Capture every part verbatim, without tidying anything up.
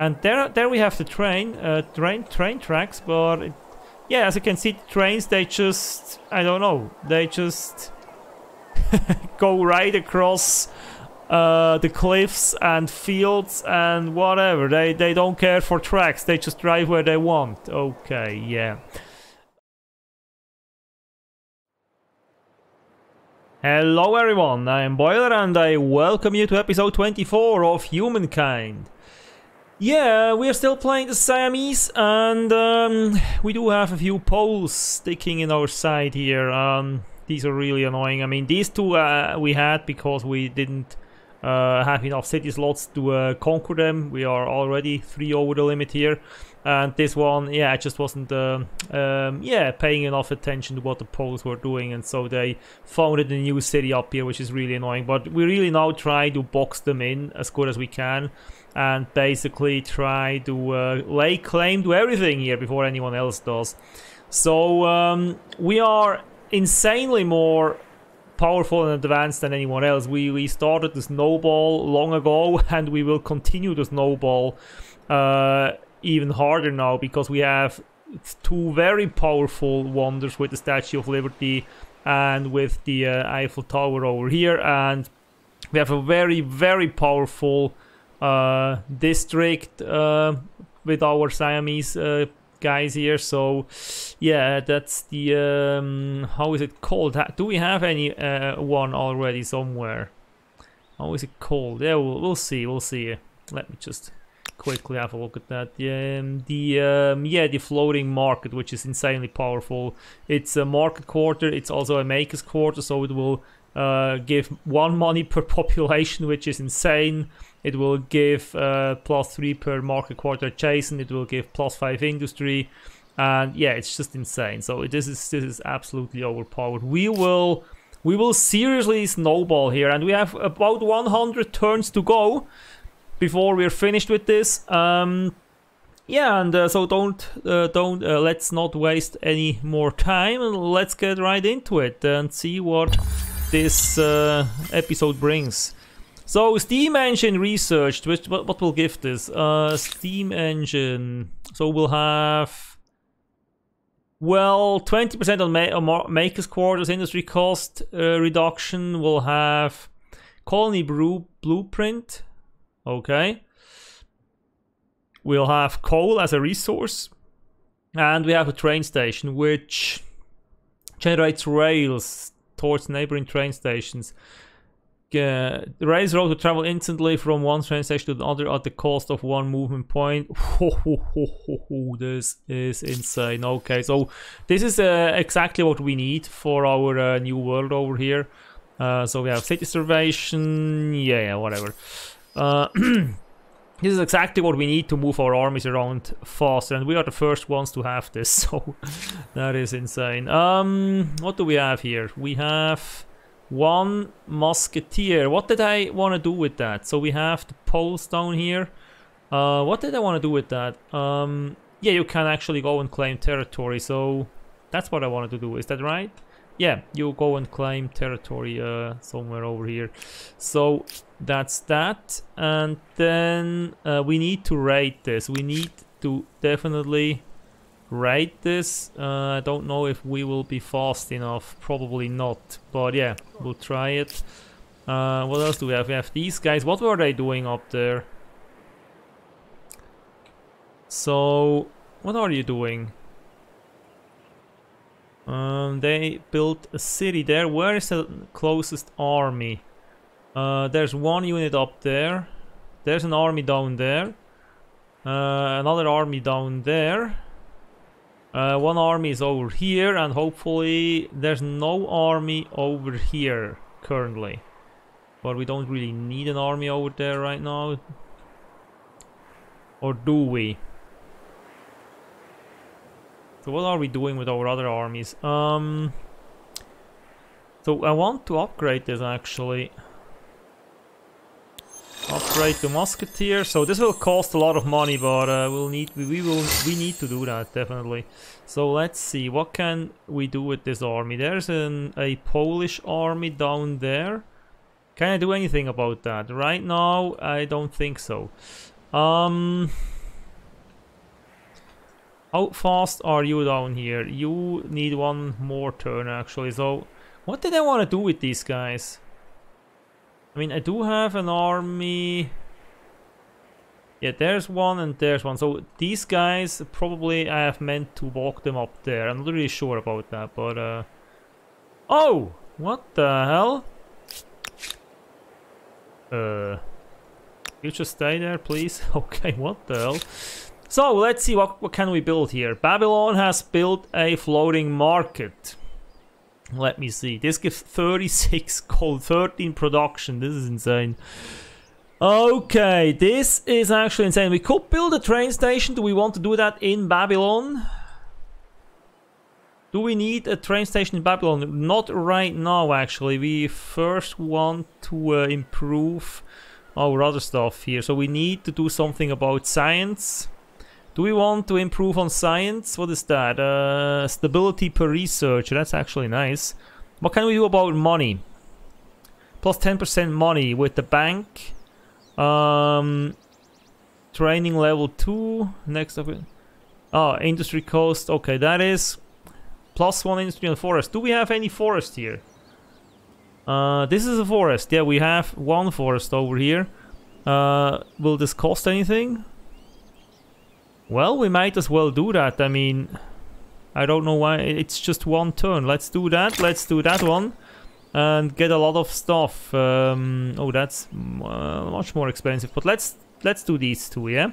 And there, there we have the train, uh, train, train tracks. But it, yeah, as you can see, trains, they just, I don't know, they just go right across uh, the cliffs and fields and whatever. They, they don't care for tracks. They just drive where they want. Okay, yeah. Hello everyone, I am Boiler and I welcome you to episode twenty-four of Humankind. Yeah, we are still playing the Siamese and um, we do have a few poles sticking in our side here. Um, these are really annoying. I mean, these two uh, we had because we didn't uh, have enough city slots to uh, conquer them. We are already three over the limit here. And this one, yeah, I just wasn't, uh, um, yeah, paying enough attention to what the Poles were doing, and so they founded a new city up here, which is really annoying. But we really now try to box them in as good as we can, and basically try to uh, lay claim to everything here before anyone else does. So um, we are insanely more powerful and advanced than anyone else. We we started the snowball long ago, and we will continue the snowball. Uh, even harder now, because we have two very powerful wonders with the Statue of Liberty and with the uh, Eiffel Tower over here, and we have a very very powerful uh, district uh, with our Siamese uh, guys here. So yeah, that's the um, how is it called? Do we have any uh, one already somewhere? How is it called? Yeah, we'll, we'll see, we'll see. Let me just quickly have a look at that. Um, the um, yeah, the floating market, which is insanely powerful. It's a market quarter. It's also a maker's quarter, so it will uh, give one money per population, which is insane. It will give uh, plus three per market quarter adjacent. It will give plus five industry, and yeah, it's just insane. So this is this is absolutely overpowered. We will we will seriously snowball here, and we have about one hundred turns to go before we're finished with this. Um, yeah, and uh, so don't, uh, don't, uh, let's not waste any more time, and let's get right into it and see what this uh, episode brings. So, Steam Engine researched, which, what, what will give this? Uh, Steam Engine, so we'll have, well, twenty percent on, ma on Maker's Quarters, industry cost uh, reduction. We'll have Colony Brew Blueprint. Okay, we'll have coal as a resource, and we have a train station which generates rails towards neighboring train stations. Uh, the rails road to travel instantly from one train station to another at the cost of one movement point. Ho, ho, ho, ho, ho. This is insane. Okay, so this is uh, exactly what we need for our uh, new world over here. Uh, so we have city starvation, yeah, yeah, whatever. Uh, this is exactly what we need to move our armies around faster, and we are the first ones to have this, so that is insane. Um, what do we have here? We have one musketeer. What did I want to do with that? So we have the poles down here. Uh, what did I want to do with that? Um, yeah, you can actually go and claim territory, so that's what I wanted to do, is that right? Yeah, you go and claim territory uh, somewhere over here. So that's that, and then uh, we need to raid this. We need to definitely raid this. Uh, I don't know if we will be fast enough. Probably not, but yeah, we'll try it. Uh, what else do we have? We have these guys. What were they doing up there? So, what are you doing? Um, they built a city there. Where is the closest army? Uh, there's one unit up there. There's an army down there. Uh, another army down there. Uh, one army is over here, and hopefully there's no army over here currently. But we don't really need an army over there right now. Or do we? So what are we doing with our other armies? Um, so I want to upgrade this actually. Upgrade the musketeer. So this will cost a lot of money, but uh, we'll need we will we need to do that definitely. So let's see, what can we do with this army? There's an a Polish army down there. Can I do anything about that? Right now I don't think so. Um, how fast are you down here? You need one more turn actually. So what did I want to do with these guys? I mean, I do have an army. Yeah, there's one and there's one. So these guys, probably I have meant to walk them up there. I'm not really sure about that, but... Uh... Oh! What the hell? Uh... You just stay there, please? Okay, what the hell? So, let's see what, what can we build here. Babylon has built a floating market. Let me see. This gives thirty-six gold, thirteen production. This is insane. Okay, this is actually insane. We could build a train station. Do we want to do that in Babylon? Do we need a train station in Babylon? Not right now, actually. We first want to uh, improve our other stuff here. So we need to do something about science. Do we want to improve on science? What is that? Uh, stability per research. That's actually nice. What can we do about money? Plus ten percent money with the bank. Um, training level two. Next up, oh, industry cost. Okay, that is plus one industry and forest. Do we have any forest here? Uh, this is a forest. Yeah, we have one forest over here. Uh, will this cost anything? Well, we might as well do that. I mean, I don't know why. It's just one turn. Let's do that. Let's do that one. And get a lot of stuff. Um, oh, that's uh, much more expensive. But let's let's do these two, yeah.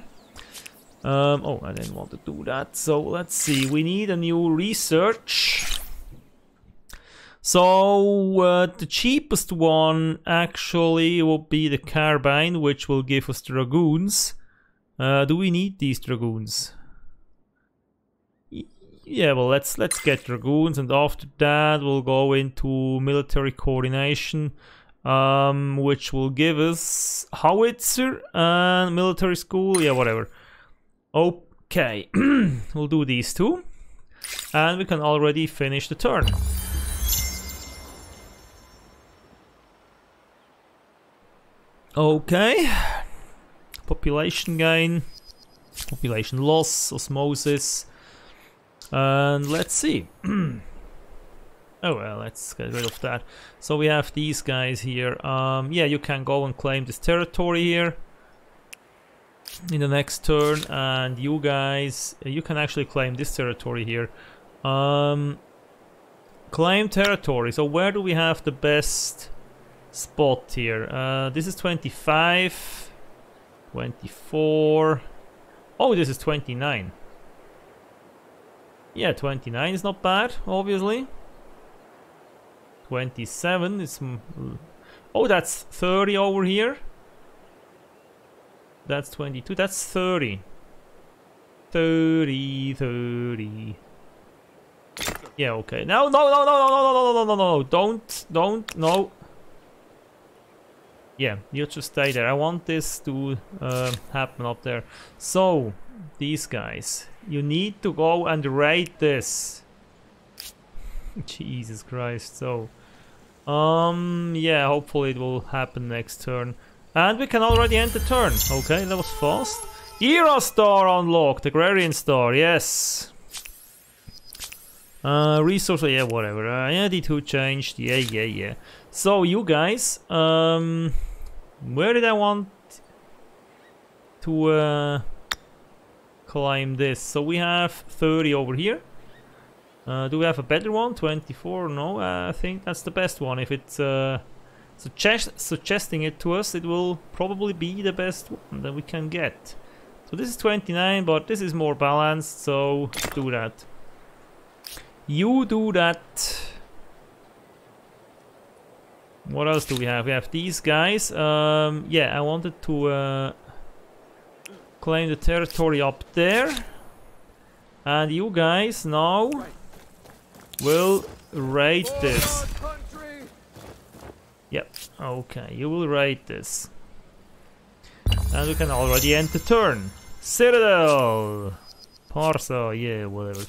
Um, oh, I didn't want to do that. So let's see. We need a new research. So uh, the cheapest one actually will be the carbine, which will give us dragoons. Uh, do we need these dragoons? Yeah, well, let's let's get dragoons, and after that we'll go into military coordination, um, which will give us howitzer and military school. Yeah, whatever. Okay, we'll do these two, and we can already finish the turn. Okay, population gain, population loss, osmosis. And let's see. Oh well, let's get rid of that. So we have these guys here. Um, yeah, you can go and claim this territory here in the next turn, and you guys, you can actually claim this territory here. Um, claim territory. So where do we have the best spot here? Uh, this is twenty-five, twenty-four. Oh, this is twenty-nine. Yeah, twenty-nine is not bad, obviously. twenty-seven is... Oh, that's thirty over here. That's twenty-two, that's thirty. thirty, thirty. Yeah, okay. No, no, no, no, no, no, no, no, no, no, no. Don't, don't, no. Yeah, you just stay there. I want this to uh, happen up there. So, these guys... You need to go and raid this. Jesus Christ. So, um, yeah, hopefully it will happen next turn. And we can already end the turn. Okay, that was fast. Era Star unlocked. Agrarian Star, yes. Uh, resource, yeah, whatever. Uh, yeah, D two changed. Yeah, yeah, yeah. So, you guys, um, where did I want to, uh... climb this? So we have thirty over here. Uh, do we have a better one? twenty-four? No, uh, I think that's the best one. If it's uh, suggest suggesting it to us, it will probably be the best one that we can get. So this is twenty-nine, but this is more balanced, so do that. You do that. What else do we have? We have these guys. Um, yeah, I wanted to... Uh, claim the territory up there, and you guys now will raid this. Yep, okay, you will raid this, and we can already end the turn. Citadel, Parsa, yeah, whatever.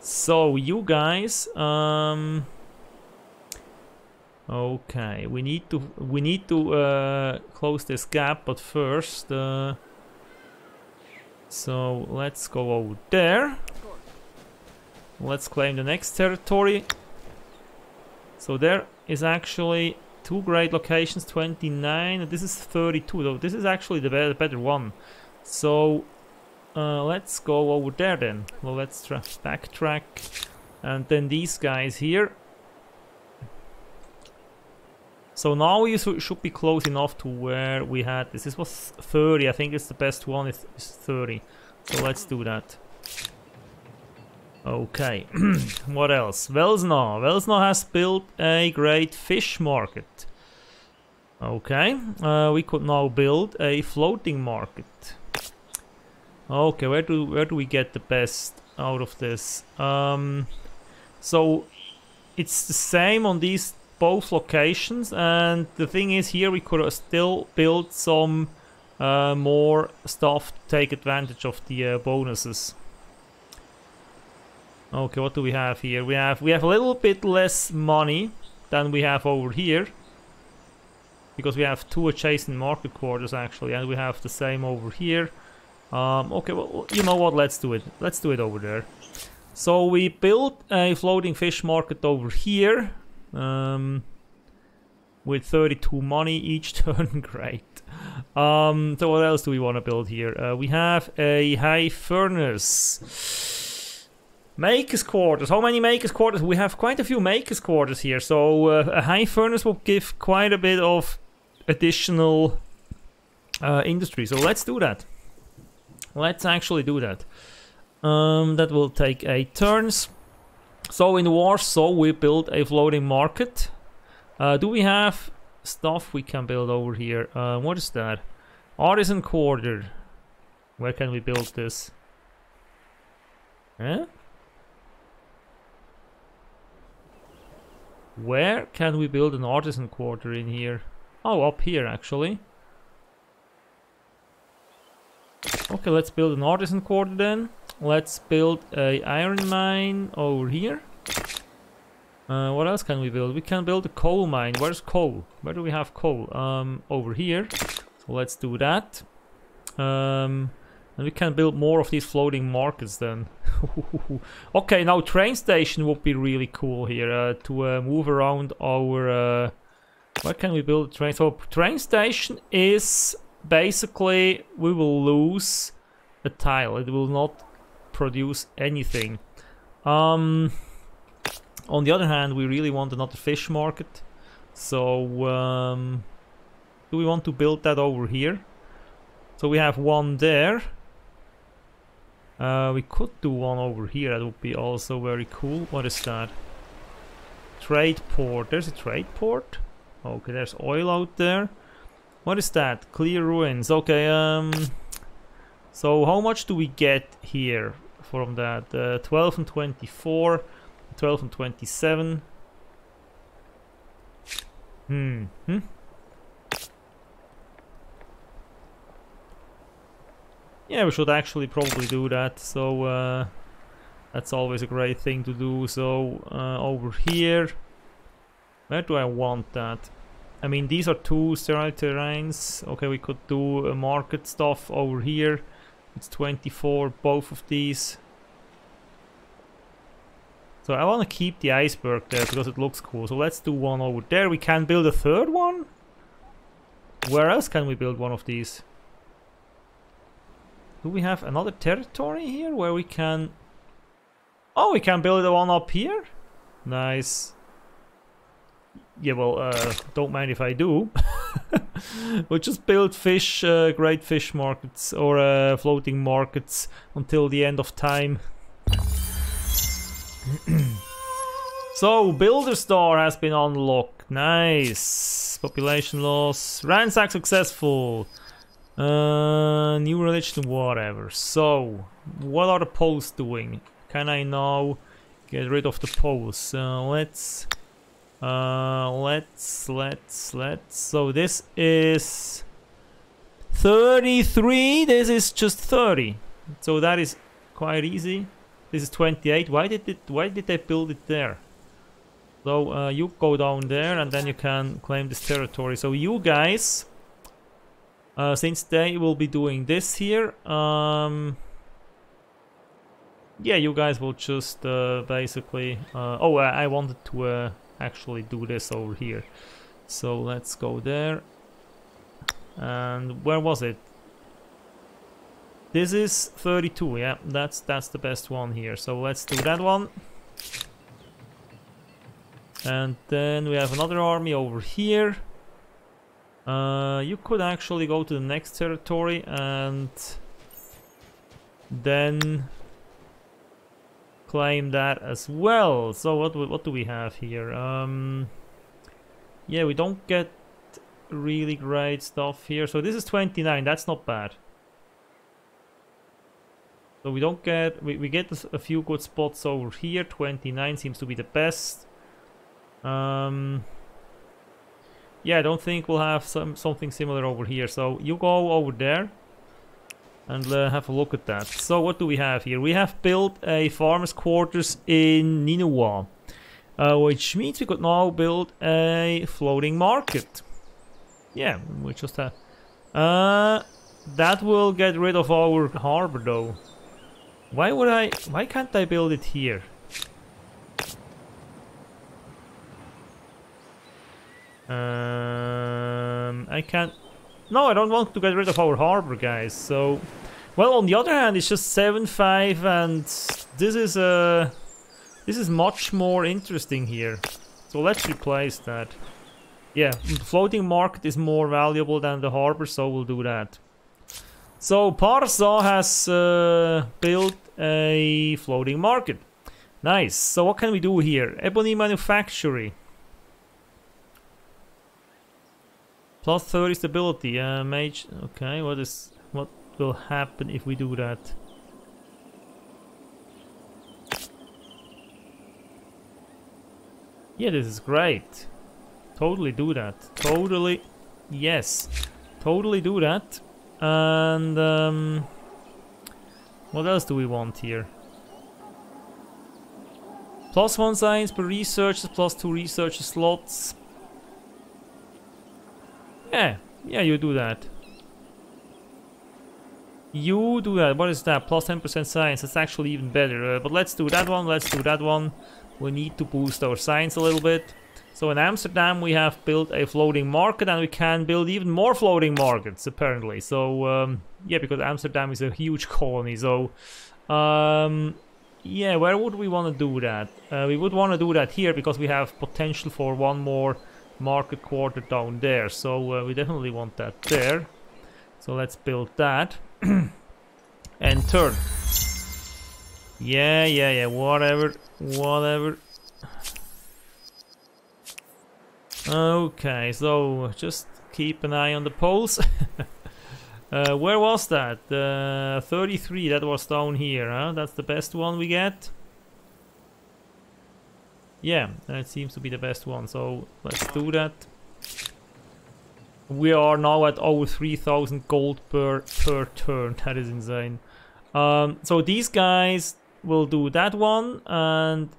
So you guys, um, okay, we need to we need to uh, close this gap, but first. Uh, So let's go over there. Let's claim the next territory. So there is actually two great locations, twenty-nine, and this is thirty-two, though this is actually the better, better one. So uh, let's go over there then. Well, let's backtrack, and then these guys here. So now you should be close enough to where we had this. This was thirty, I think it's the best one, is thirty. So let's do that. Okay, what else? Velsna. Velsna has built a great fish market. Okay, uh, we could now build a floating market. Okay, where do where do we get the best out of this? Um, so it's the same on these both locations, and the thing is here we could still build some uh, more stuff to take advantage of the uh, bonuses. Okay, what do we have here? We have we have a little bit less money than we have over here, because we have two adjacent market quarters actually, and we have the same over here. Um, okay, well, you know what? Let's do it. Let's do it over there. So we built a floating fish market over here. Um, with thirty-two money each turn, great. Um, so what else do we want to build here? Uh, we have a high furnace. Maker's quarters. How many maker's quarters? We have quite a few maker's quarters here. So uh, a high furnace will give quite a bit of additional uh, industry. So let's do that. Let's actually do that. Um, that will take eight turns. So in Warsaw we built a floating market. Uh, do we have stuff we can build over here? Uh, what is that? Artisan quarter. Where can we build this? Huh? Where can we build an artisan quarter in here? Oh, up here actually. Okay, let's build an artisan quarter then. Let's build a iron mine over here. Uh, what else can we build? We can build a coal mine. Where's coal? Where do we have coal? Um, over here. So let's do that. Um, and we can build more of these floating markets then. Okay, now train station would be really cool here uh, to uh, move around our... Uh, where can we build a train? So train station is basically we will lose a tile. It will not produce anything. Um, on the other hand, we really want another fish market. So um, do we want to build that over here? So we have one there. Uh, we could do one over here. That would be also very cool. What is that? Trade port. There's a trade port. Okay, there's oil out there. What is that? Clear ruins. Okay. Um. So how much do we get here from that? Uh, twelve and twenty-four, twelve and twenty-seven. Hmm. Hmm. Yeah, we should actually probably do that. So uh, that's always a great thing to do. So uh, over here, where do I want that? I mean, these are two sterile terrains. Okay, we could do uh, market stuff over here. It's twenty-four, both of these. So I want to keep the iceberg there because it looks cool. So let's do one over there. We can build a third one. Where else can we build one of these? Do we have another territory here where we can... Oh, we can build one up here? Nice. Yeah, well, uh, don't mind if I do. We'll just build fish, uh, great fish markets or uh, floating markets until the end of time. So, Builder Star has been unlocked. Nice. Population loss. Ransack successful. Uh, new religion, whatever. So, what are the Poles doing? Can I now get rid of the Poles? Uh, let's... Uh, let's, let's, let's, so this is thirty-three, this is just thirty, so that is quite easy. This is twenty-eight, why did it, why did they build it there? So, uh, you go down there and then you can claim this territory. So you guys Uh, since they will be doing this here, um, yeah, you guys will just uh, basically... Uh, oh, I wanted to uh, actually do this over here. So let's go there. And where was it? This is thirty-two, yeah, that's that's the best one here. So let's do that one. And then we have another army over here. Uh, you could actually go to the next territory and then claim that as well. So what what do we have here? Um, yeah, we don't get really great stuff here. So this is twenty-nine. That's not bad. So we don't get we we get a few good spots over here. twenty-nine seems to be the best. Um. Yeah, I don't think we'll have some something similar over here. So you go over there and uh, have a look at that. So what do we have here? We have built a farmer's quarters in Ninua, uh, which means we could now build a floating market. Yeah, we just have. Uh, that will get rid of our harbor, though. Why would I? Why can't I build it here? Um, I can't... No, I don't want to get rid of our harbor, guys, so... Well, on the other hand, it's just seven five, and this is a... Uh, this is much more interesting here. So let's replace that. Yeah, the floating market is more valuable than the harbor, so we'll do that. So Parsa has uh, built a floating market. Nice. So what can we do here? Ebony manufacturing. Plus thirty stability, uh, mage. Okay, what is what will happen if we do that? Yeah, this is great. Totally do that. Totally, yes. Totally do that. And um, what else do we want here? Plus one science per researcher, plus two researcher slots. Yeah, yeah, you do that. You do that. What is that? Plus ten percent science. That's actually even better. Uh, but let's do that one. Let's do that one. We need to boost our science a little bit. So in Amsterdam, we have built a floating market, and we can build even more floating markets, apparently. So, um, yeah, because Amsterdam is a huge colony. So, um, yeah, where would we want to do that? Uh, we would want to do that here, because we have potential for one more market quarter down there, so uh, we definitely want that there. So let's build that and turn. Yeah, yeah, yeah. Whatever, whatever. Okay, so just keep an eye on the polls. uh, where was that? Uh, thirty-three. That was down here. Huh? That's the best one we get. Yeah, that seems to be the best one, so let's do that. We are now at over three thousand gold per, per turn. That is insane. Um, so these guys will do that one, and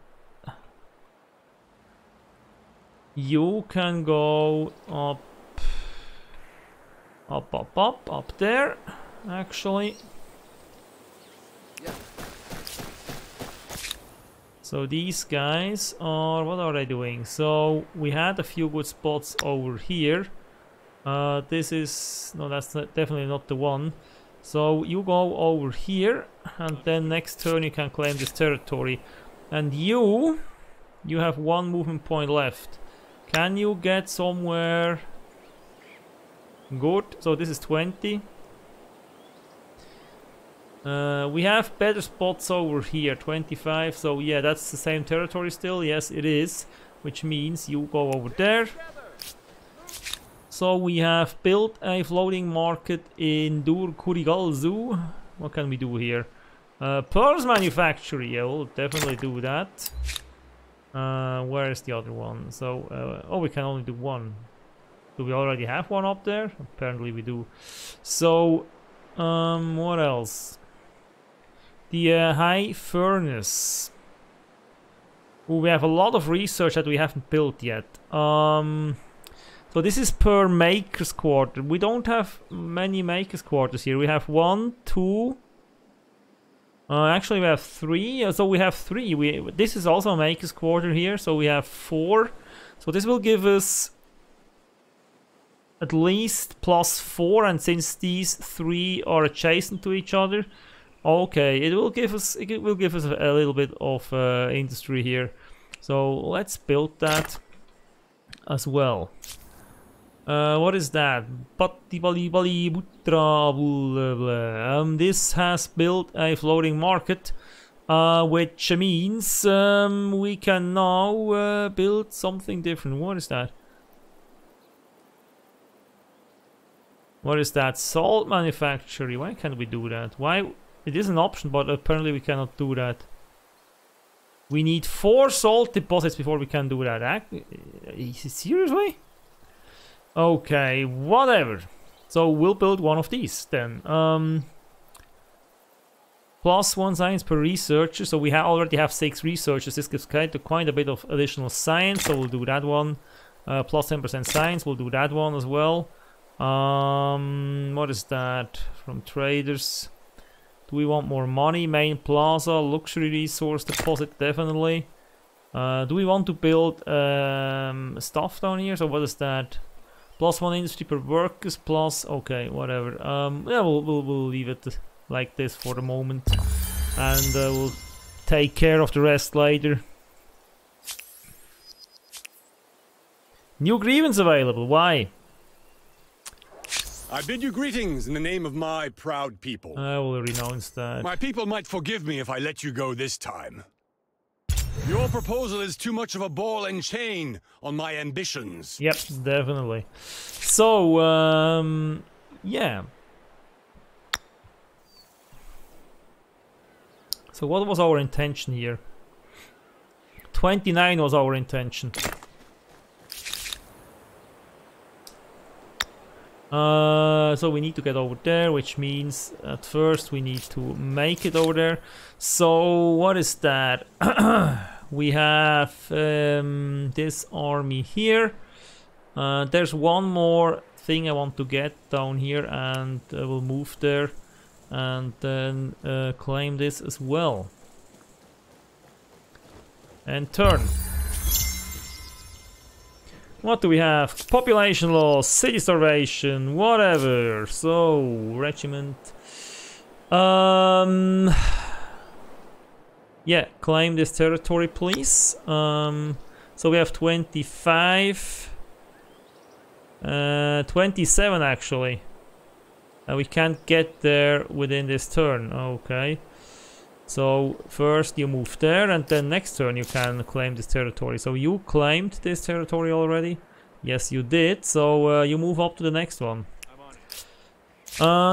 you can go up, up, up, up, up there, actually. Yeah. So these guys are... What are they doing? So we had a few good spots over here. Uh, this is... No, that's not, definitely not the one. So you go over here, and then next turn you can claim this territory. And you... You have one movement point left. Can you get somewhere... Good. So this is twenty. Uh, we have better spots over here, twenty-five, so yeah, that's the same territory still, yes it is, which means you go over there. So we have built a floating market in Dur-Kurigalzu. What can we do here? Uh, Pearls manufacturer, yeah, we'll definitely do that. Uh, where is the other one? So, uh, oh, we can only do one. Do we already have one up there? Apparently we do. So, um, what else? The uh, high furnace. Ooh, we have a lot of research that we haven't built yet. Um, so So this is per maker's quarter. We don't have many maker's quarters here. We have one, two. Uh, actually, we have three. So we have three. We this is also a maker's quarter here. So we have four. So this will give us at least plus four. And since these three are adjacent to each other, okay, it will give us it will give us a little bit of uh, industry here. So let's build that as well. Uh, what is that? Pataliputra. Um, this has built a floating market, uh, which means um, we can now uh, build something different. What is that? What is that? Salt manufacturing. Why can't we do that? Why? It is an option, but apparently we cannot do that. We need four salt deposits before we can do that. Seriously? Okay, whatever. So we'll build one of these then. Um, plus one science per researcher. So we ha already have six researchers. This gives quite, quite a bit of additional science. So we'll do that one. Uh, plus ten percent science. We'll do that one as well. Um, what is that? From traders. Do we want more money? Main plaza. Luxury resource deposit. Definitely. Uh, do we want to build um, stuff down here? So what is that? Plus one industry per workers, plus... Okay, whatever. Um, yeah, we'll, we'll, we'll leave it like this for the moment. And uh, we'll take care of the rest later. New grievance available. Why? I bid you greetings in the name of my proud people. I will renounce that. My people might forgive me if I let you go this time. Your proposal is too much of a ball and chain on my ambitions. Yep, definitely. So, um, yeah. So what was our intention here? twenty-nine was our intention. Uh, so we need to get over there, which means at first we need to make it over there. So what is that? We have um, this army here. Uh, there's one more thing I want to get down here, and uh, we'll move there and then uh, claim this as well. And turn. What do we have? Population loss, city starvation, whatever. So, regiment. Um, yeah, claim this territory, please. Um, so we have twenty-five. Uh, twenty-seven, actually. And we can't get there within this turn. Okay. So, first you move there, and then next turn you can claim this territory. So, you claimed this territory already? Yes, you did. So, uh, you move up to the next one. I'm on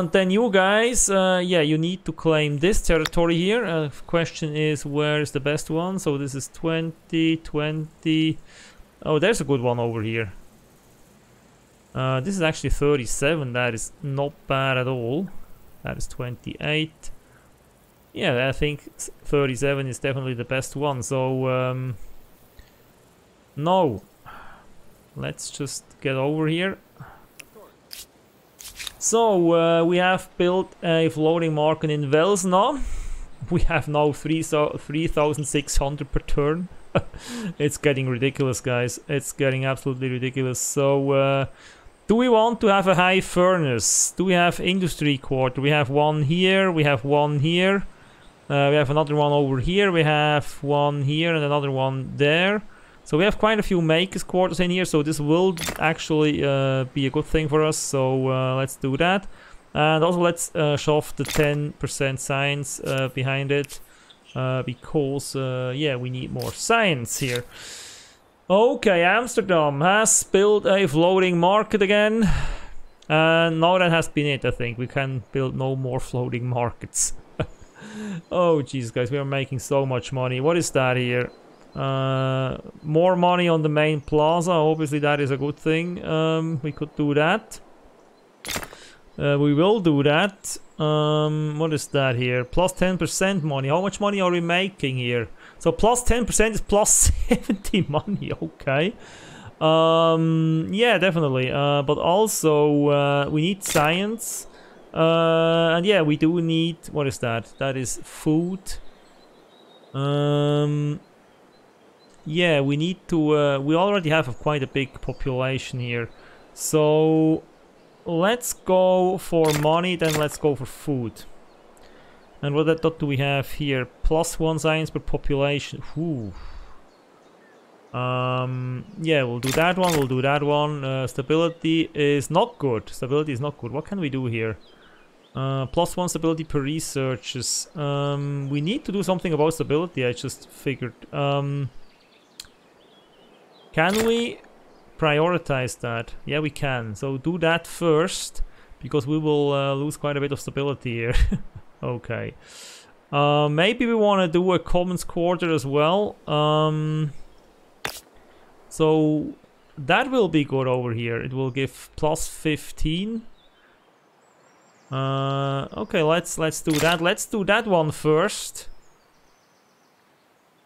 it. And then you guys, uh, yeah, you need to claim this territory here. Uh, question is, where is the best one? So, this is twenty, twenty... Oh, there's a good one over here. Uh, this is actually thirty-seven. That is not bad at all. That is twenty-eight. Yeah, I think thirty-seven is definitely the best one, so um, no, let's just get over here. So uh, we have built a floating market in Velsna. We have now three thousand six hundred per turn. It's getting ridiculous, guys. It's getting absolutely ridiculous. So uh, do we want to have a high furnace? Do we have industry quarter? We have one here, we have one here. Uh, we have another one over here, we have one here and another one there. So we have quite a few makers quarters in here, so this will actually uh, be a good thing for us, so uh, let's do that. And also let's uh, shove the ten percent science uh, behind it, uh, because uh, yeah, we need more science here. Okay, Amsterdam has built a floating market again. And now that has been it, I think. We can build no more floating markets. Oh, jeez, guys, we are making so much money. What is that here? Uh, more money on the main plaza. Obviously, that is a good thing. Um, we could do that. Uh, we will do that. Um, what is that here? Plus ten percent money. How much money are we making here? So plus ten percent is plus seventy money. Okay. Um, yeah, definitely. Uh, but also uh, we need science. Uh, and yeah, we do need... What is that? That is food. Um, yeah, we need to... Uh, we already have a, quite a big population here. So let's go for money, then let's go for food. And what that do we have here? Plus one science per population. Ooh. Um, yeah, we'll do that one, we'll do that one. Uh, stability is not good. Stability is not good. What can we do here? Uh, plus one stability per researches. Um, we need to do something about stability, I just figured. Um, can we prioritize that? Yeah, we can. So do that first, because we will uh, lose quite a bit of stability here. Okay. Uh, maybe we want to do a commons quarter as well. Um, so that will be good over here. It will give plus fifteen. Uh, okay, let's let's do that. Let's do that one first.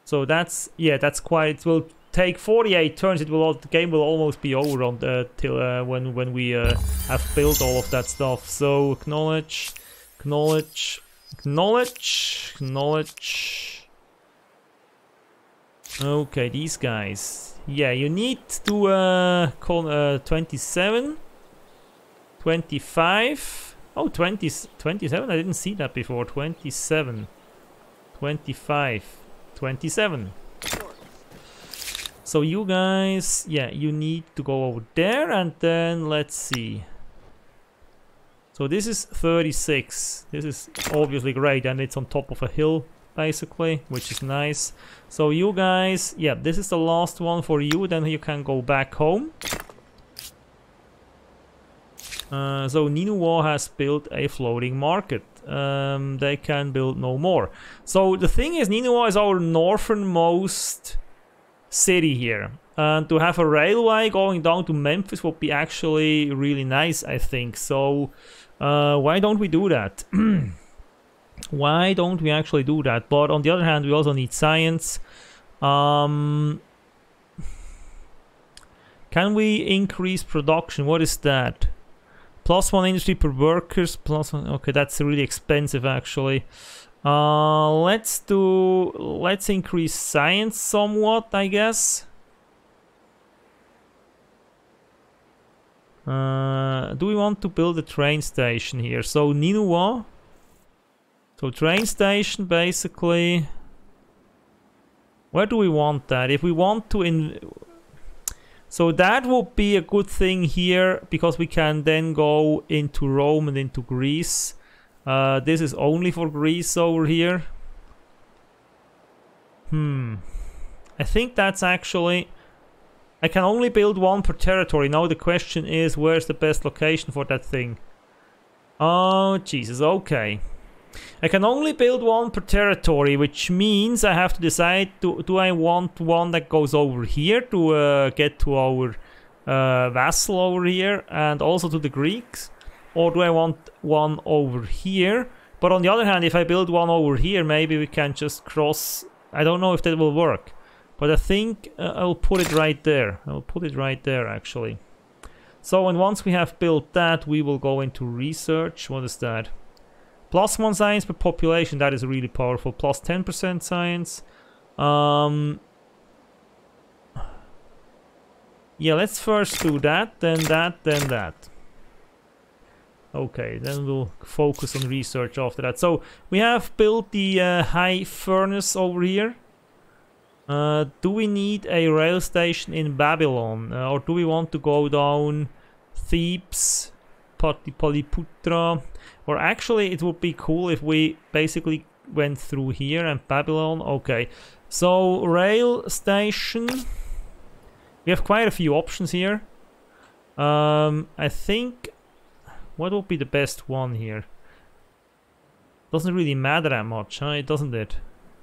So that's yeah, that's quite. It will take forty-eight turns. It will all, the game will almost be over on the, till uh, when when we uh, have built all of that stuff. So acknowledge, acknowledge, acknowledge, acknowledge. Okay, these guys. Yeah, you need to uh, call uh, twenty-seven, twenty-five. Oh, twenty, twenty-seven? I didn't see that before. twenty-seven, twenty-five, twenty-seven. So you guys, yeah, you need to go over there and then let's see. So this is thirty-six. This is obviously great and it's on top of a hill, basically, which is nice. So you guys, yeah, this is the last one for you, then you can go back home. Uh, so Ninua has built a floating market. Um, they can build no more. So the thing is, Ninua is our northernmost city here, and to have a railway going down to Memphis would be actually really nice, I think. So uh, why don't we do that? Why don't we actually do that? But on the other hand, we also need science. Um, can we increase production? What is that? Plus one industry per workers. Plus one. Okay, that's really expensive actually. Uh, let's do. Let's increase science somewhat, I guess. Uh, do we want to build a train station here? So Ninua. So train station basically. Where do we want that? If we want to in so that would be a good thing here because we can then go into Rome and into Greece. Uh, this is only for Greece over here. Hmm. I think that's actually I can only build one per territory. Now the question is, where's the best location for that thing? Oh Jesus, okay. I can only build one per territory, which means I have to decide, to, do I want one that goes over here to uh, get to our uh, vassal over here and also to the Greeks? Or do I want one over here? But on the other hand, if I build one over here, maybe we can just cross... I don't know if that will work. But I think uh, I'll put it right there. I'll put it right there, actually. So, and once we have built that, we will go into research. What is that? Plus one science per population, that is really powerful. Plus ten percent science. Um, yeah, let's first do that, then that, then that. Okay, then we'll focus on research after that. So, we have built the uh, high furnace over here. Uh, do we need a rail station in Babylon? Uh, or do we want to go down Thebes, Pataliputra? Or actually, it would be cool if we basically went through here and Babylon. Okay, so rail station. We have quite a few options here. Um, I think what would be the best one here? Doesn't really matter that much, huh? Doesn't it?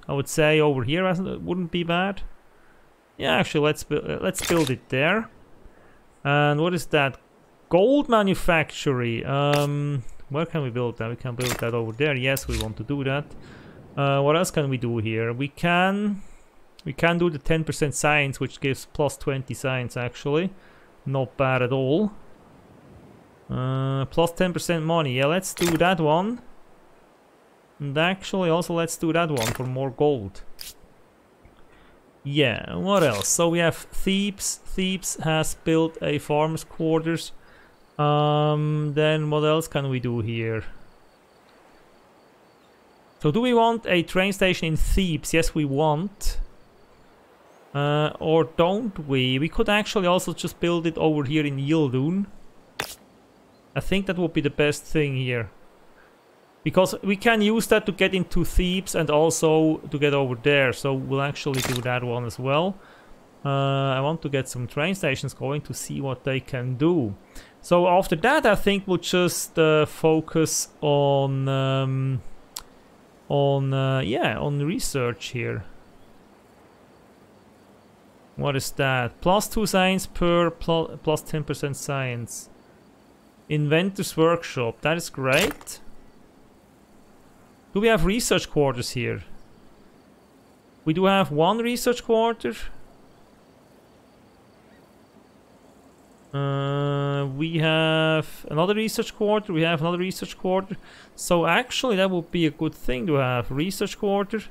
I would say over here wouldn't be bad. Yeah, actually, let's bu- let's build it there. And what is that? Gold manufactory. Um. Where can we build that? We can build that over there. Yes, we want to do that. Uh, what else can we do here? We can... We can do the ten percent science, which gives plus twenty science actually. Not bad at all. Uh, plus ten percent money. Yeah, let's do that one. And actually also let's do that one for more gold. Yeah, what else? So we have Thebes. Thebes has built a farmer's quarters. Um, then what else can we do here? So do we want a train station in Thebes? Yes, we want. Uh, or don't we? We could actually also just build it over here in Yildun. I think that would be the best thing here. Because we can use that to get into Thebes and also to get over there. So we'll actually do that one as well. Uh, I want to get some train stations going to see what they can do. So after that, I think we'll just uh, focus on... Um, on uh, yeah, on research here. What is that? Plus two science per pl plus ten percent science. Inventor's workshop. That is great. Do we have research quarters here? We do have one research quarter. Uh, we have another research quarter, we have another research quarter. So actually that would be a good thing to have. Research quarter.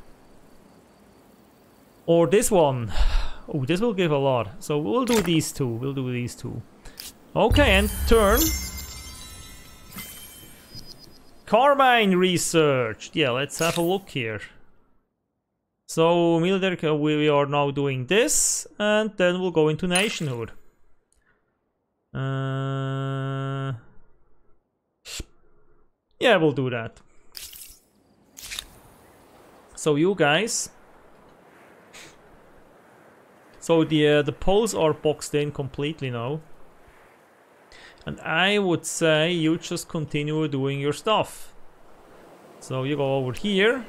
Or this one. Oh, this will give a lot. So we'll do these two, we'll do these two. Okay, and turn. Carbine research. Yeah, let's have a look here. So military, we are now doing this. And then we'll go into nationhood. Uh, yeah, we'll do that. So you guys, so the uh, the poles are boxed in completely now, and I would say you just continue doing your stuff. So you go over here.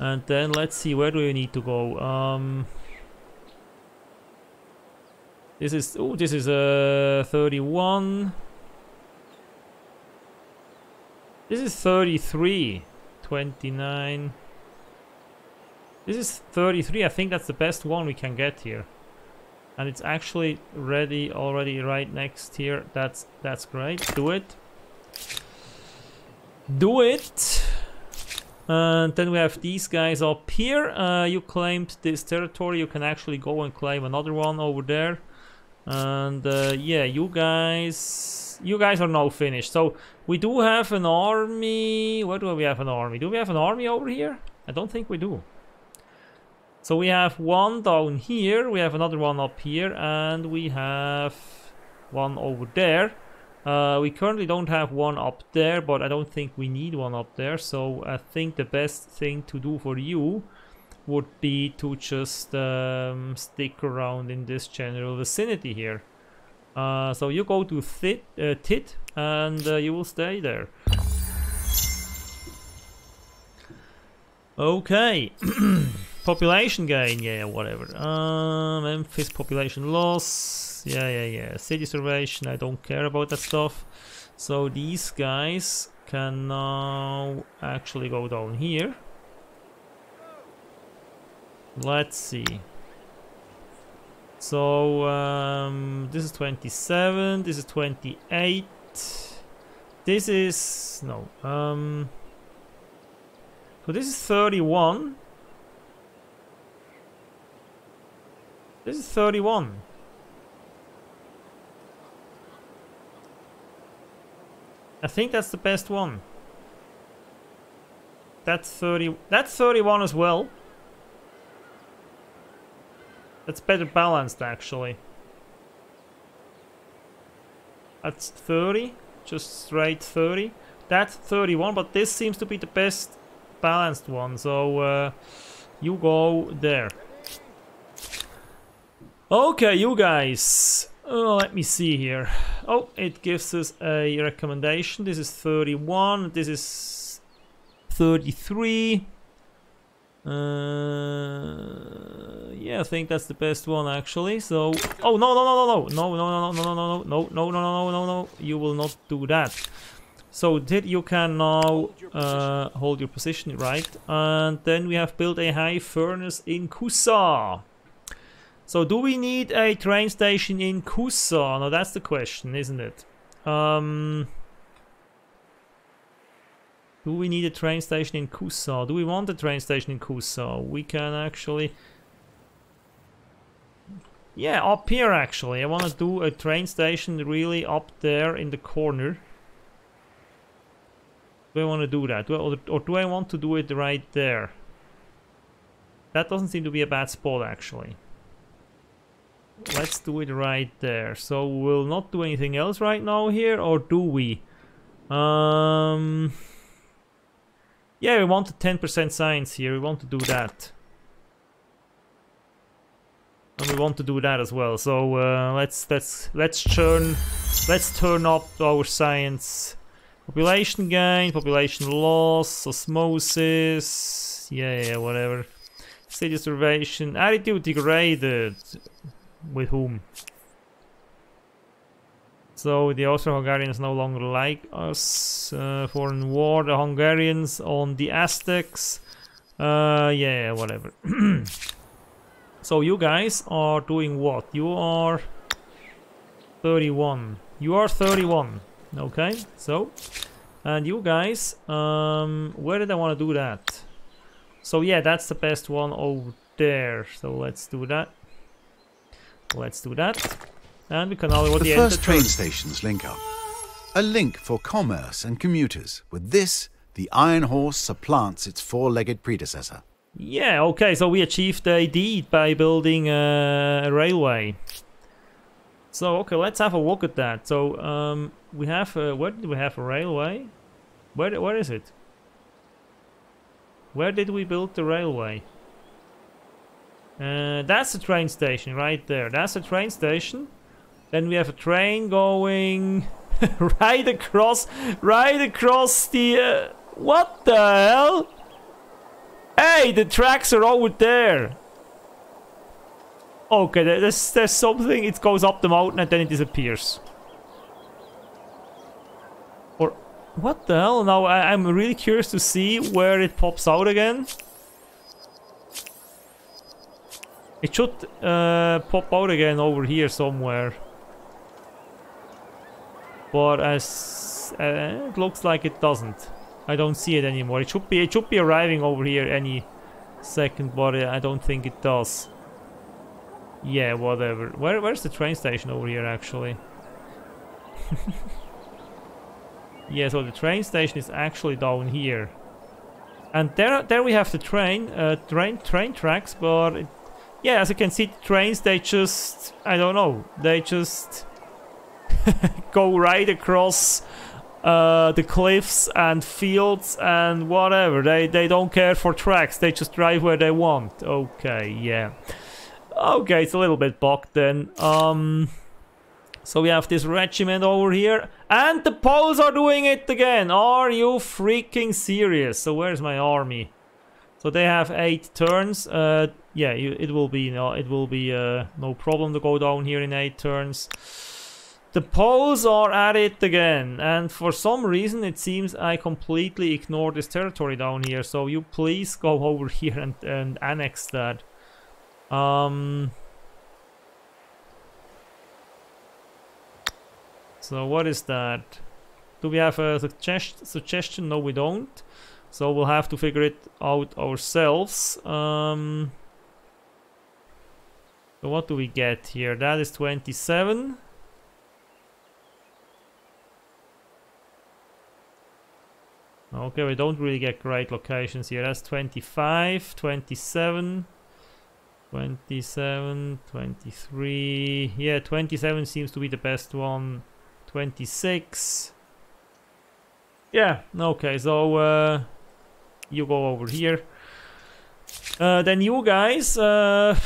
And then let's see, where do we need to go? Um, This is, oh, this is a uh, thirty-one. This is thirty-three. twenty-nine. This is thirty-three. I think that's the best one we can get here. And it's actually ready already right next here. That's, that's great. Do it. Do it. And then we have these guys up here. Uh, you claimed this territory. You can actually go and claim another one over there. And uh, yeah, you guys, you guys are now finished. So we do have an army. Where do we have an army? Do we have an army over here? I don't think we do. So we have one down here. We have another one up here, and we have one over there. Uh, we currently don't have one up there, but I don't think we need one up there. So I think the best thing to do for you would be to just um, stick around in this general vicinity here. Uh, so you go to Tit, uh, Tit and uh, you will stay there. Okay. Population gain, yeah, whatever. Um, Memphis population loss, yeah, yeah, yeah. City starvation, I don't care about that stuff. So these guys can now actually go down here. Let's see. So um, this is twenty-seven, this is twenty-eight. This is, no. Um, so this is thirty-one. This is thirty-one. I think that's the best one. That's thirty. That's thirty-one as well. That's better balanced actually. That's thirty, just straight thirty. That's thirty-one, but this seems to be the best balanced one. So uh, you go there. Okay, you guys, oh, let me see here. Oh, it gives us a recommendation. This is thirty-one, this is thirty-three. Uh, yeah, I think that's the best one actually. So, oh, no, no, no, no, no, no, no, no, no, no, no, no, no, no, no, no, no, no, you will not do that. So that you can now uh, hold your position, right? And then we have built a high furnace in Kusha. So do we need a train station in Kusha? Now that's the question, isn't it? Um, do we need a train station in Kusha? Do we want a train station in Kusha? We can actually... Yeah, up here actually. I want to do a train station really up there in the corner. Do I want to do that? Do I, or, or do I want to do it right there? That doesn't seem to be a bad spot actually. Let's do it right there. So we'll not do anything else right now here, or do we? Um, yeah, we want the ten percent science here. We want to do that. And we want to do that as well. So uh, let's let's let's turn let's turn up our science. Population gain, population loss, osmosis. Yeah, yeah, whatever. City observation, attitude degraded. With whom? So the Austro-Hungarians no longer like us. Uh, foreign war, the Hungarians on the Aztecs. Uh, yeah, whatever. So you guys are doing what? You are thirty-one. You are thirty-one. Okay, so. And you guys, um, where did I want to do that? So yeah, that's the best one over there. So let's do that. Let's do that, and we can all the, the first train stations link up, a link for commerce and commuters. With this, the Iron Horse supplants its four-legged predecessor. Yeah, okay, so we achieved a deed by building a railway. So okay, let's have a look at that. So um, we have a, where did we have a railway? Where where is it? Where did we build the railway? Uh, that's a train station right there. That's a train station. Then we have a train going right across, right across the... Uh, what the hell? Hey, the tracks are over there. Okay, there's, there's something. It goes up the mountain and then it disappears. Or what the hell? Now I, I'm really curious to see where it pops out again. It should uh, pop out again over here somewhere. But as uh, it looks like it doesn't. I don't see it anymore. It should be it should be arriving over here any second, but I don't think it does. Yeah, whatever. Where where's the train station over here actually? Yeah, so the train station is actually down here. And there there we have the train uh, train train tracks, but it, yeah, as you can see, the trains, they just, I don't know, they just go right across uh, the cliffs and fields and whatever. They they don't care for tracks, they just drive where they want. Okay, yeah. Okay, it's a little bit bugged then. Um, so we have this regiment over here. And the Poles are doing it again! Are you freaking serious? So where's my army? So they have eight turns. Uh, yeah, you, it will be no, it will be uh, no problem to go down here in eight turns. The Poles are at it again, and for some reason it seems I completely ignored this territory down here. So you please go over here and and annex that. Um. So what is that? Do we have a suggest suggestion? No, we don't. So we'll have to figure it out ourselves. Um, so what do we get here? That is twenty-seven. Okay, we don't really get great locations here. That's twenty-five, twenty-seven, twenty-seven, twenty-three. Yeah, twenty-seven seems to be the best one. twenty-six. Yeah, okay, so... Uh, you go over here. Uh, then you guys, uh,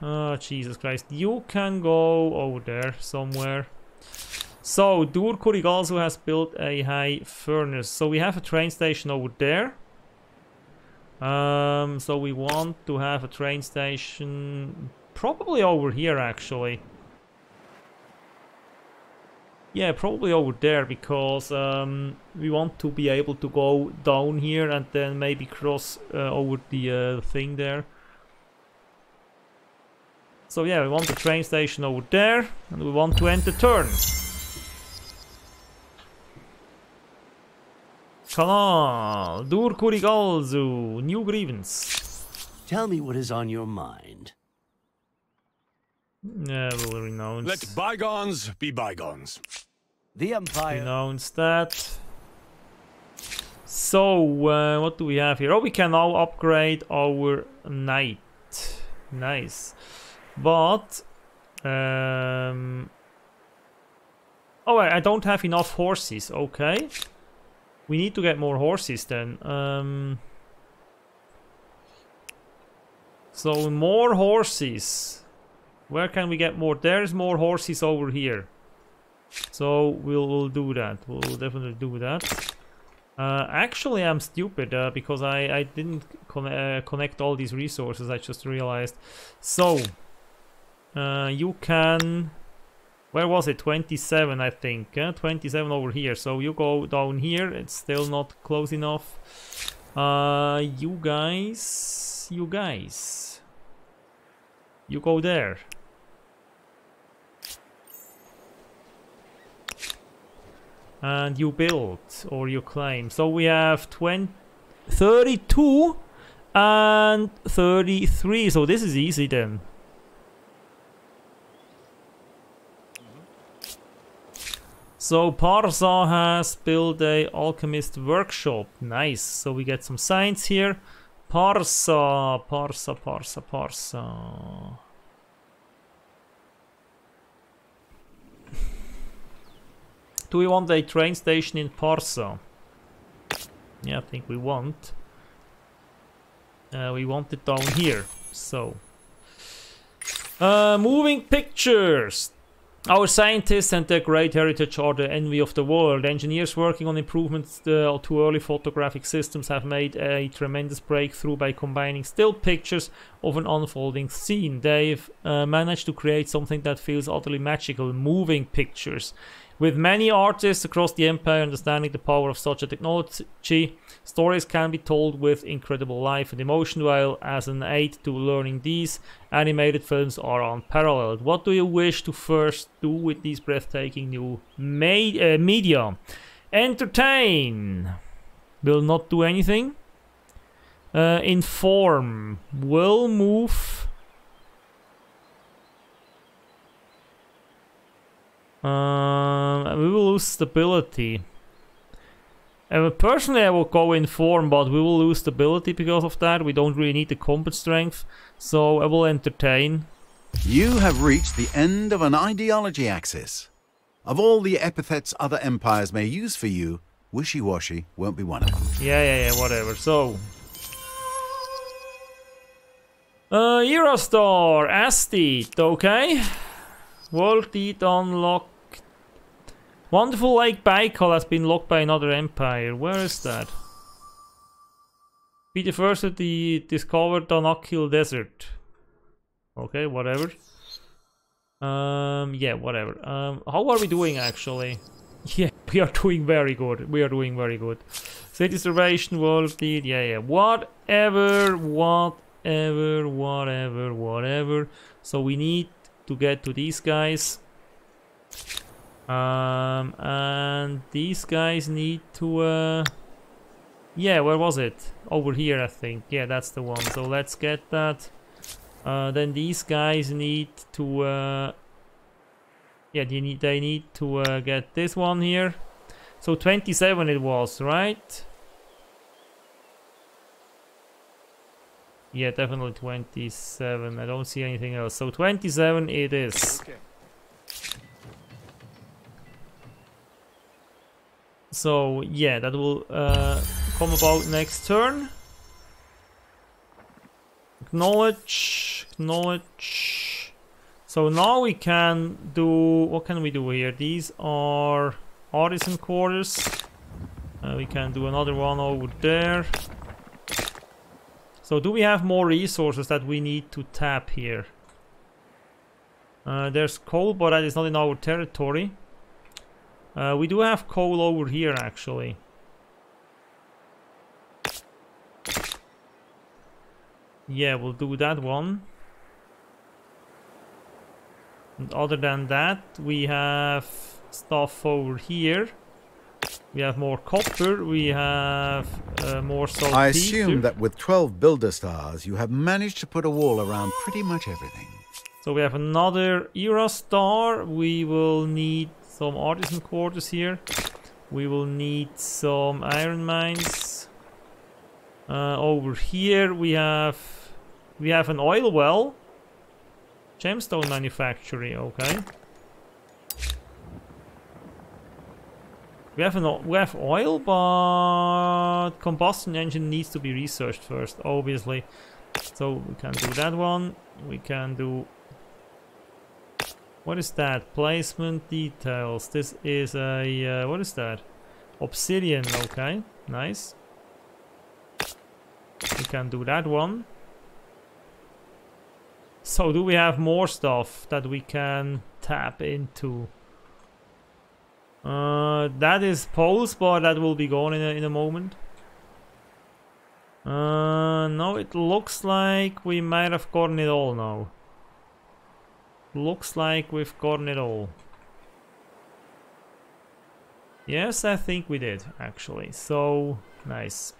oh, Jesus Christ, you can go over there somewhere. So Dur-Kurigalzu has built a high furnace. So we have a train station over there. Um, so we want to have a train station probably over here actually. Yeah, probably over there, because um, we want to be able to go down here and then maybe cross uh, over the uh, thing there. So yeah, we want the train station over there, and we want to end the turn. Kanal, Dur-Kurigalzu, new grievance. Tell me what is on your mind. Yeah, we'll renounce. Let bygones be bygones. The Empire. Renounce that. So, uh, what do we have here? Oh, we can now upgrade our knight. Nice. But, um, oh, I don't have enough horses. Okay, we need to get more horses then. Um, so more horses. Where can we get more? There's more horses over here. So we'll, we'll do that. We'll definitely do that. Uh, actually, I'm stupid uh, because I I didn't con uh, connect all these resources. I just realized. So. Uh, you can, where was it, twenty-seven I think, eh? twenty-seven over here, so you go down here, it's still not close enough. Uh, you guys, you guys, you go there. And you build, or you claim, so we have twenty, thirty-two and thirty-three, so this is easy then. So Parsa has built a alchemist workshop. Nice. So we get some science here. Parsa, Parsa, Parsa, Parsa. Do we want a train station in Parsa? Yeah, I think we want. Uh, we want it down here. So, uh, moving pictures. Our scientists and their great heritage are the envy of the world. Engineers working on improvements uh, to early photographic systems have made a tremendous breakthrough by combining still pictures of an unfolding scene. They've uh, managed to create something that feels utterly magical, moving pictures. With many artists across the empire understanding the power of such a technology, stories can be told with incredible life and emotion, while as an aid to learning these, animated films are unparalleled. What do you wish to first do with these breathtaking new ma- uh, media? Entertain. Will not do anything. Uh, inform. Will move. Uh, we will lose stability. Uh, personally, I will go inform, but we will lose stability because of that. We don't really need the combat strength, so I will entertain. You have reached the end of an ideology axis. Of all the epithets other empires may use for you, wishy-washy won't be one of them. Yeah, yeah, yeah, whatever. So. Uh, Eurostar, Astete, okay. World deed unlocked. Wonderful Lake Baikal has been locked by another empire. Where is that? We diversity discovered Danakil Desert. Okay, whatever. Um, yeah, whatever. Um, how are we doing actually? Yeah, we are doing very good. We are doing very good. City Servation, world deed. Yeah, yeah. Whatever, whatever, whatever, whatever. So we need to get to these guys, um, and these guys need to uh, yeah, where was it, over here I think, yeah, that's the one. So let's get that. Uh, then these guys need to uh, yeah, they need they need to uh, get this one here. So twenty-seven it was, right? Yeah, definitely twenty-seven. I don't see anything else. So twenty-seven it is. Okay. So yeah, that will uh, come about next turn. Acknowledge, acknowledge. So now we can do, what can we do here? These are artisan quarters. Uh, we can do another one over there. So do we have more resources that we need to tap here? Uh, there's coal, but that is not in our territory. Uh, we do have coal over here, actually. Yeah, we'll do that one. And other than that, we have stuff over here. We have more copper, we have uh, more saltpeter. I assume that with twelve builder stars, you have managed to put a wall around pretty much everything. So we have another era star. We will need some artisan quarters here. We will need some iron mines. Uh, over here we have we have an oil well. Gemstone manufactory, okay. We have, an, we have oil, but combustion engine needs to be researched first, obviously. So we can do that one. We can do... What is that? Placement details. This is a... Uh, what is that? Obsidian, okay. Nice. We can do that one. So do we have more stuff that we can tap into? Uh, that is poles, but that will be gone in a, in a moment. Uh, no, it looks like we might have gotten it all now. Looks like we've gotten it all. Yes, I think we did, actually. So, nice.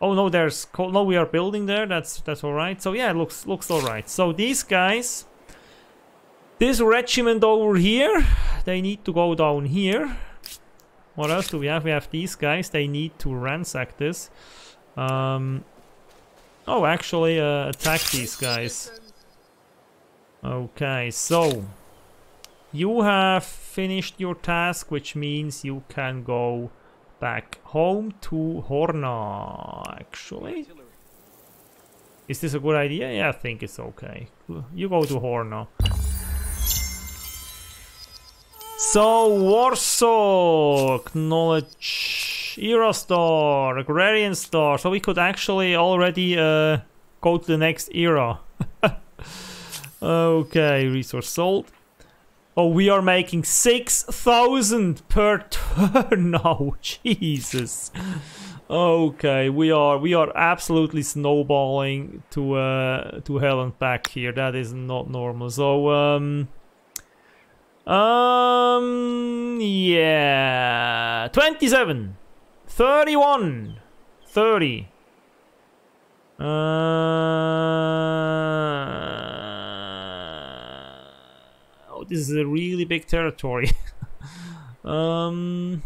Oh no, there's... Co no, we are building there, that's that's alright. So yeah, it looks, looks alright. So these guys... This regiment over here, they need to go down here. What else do we have? We have these guys, they need to ransack this. Um, oh, actually uh, attack these guys. Okay, so you have finished your task, which means you can go back home to Horno, actually. Is this a good idea? Yeah, I think it's okay. You go to Horno. So, Warsaw, acknowledge, Era Star, Agrarian Star. So we could actually already uh, go to the next era. Okay, resource sold. Oh, we are making six thousand per turn now. Jesus. Okay, we are we are absolutely snowballing to uh, to hell and back here. That is not normal. So, um... Um, yeah, twenty-seven, thirty-one, thirty. Uh, oh, this is a really big territory. um,